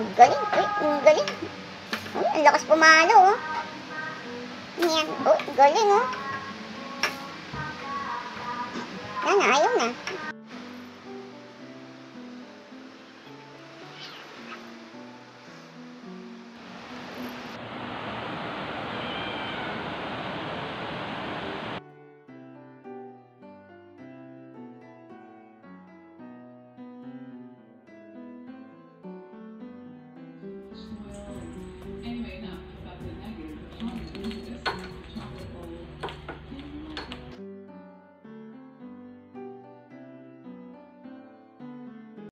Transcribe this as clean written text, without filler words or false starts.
Ang galing, uy, ang galing. Uy, ang lakas pumalo, oh. Ayan, uy, ang galing, oh. Yan na, ayaw na.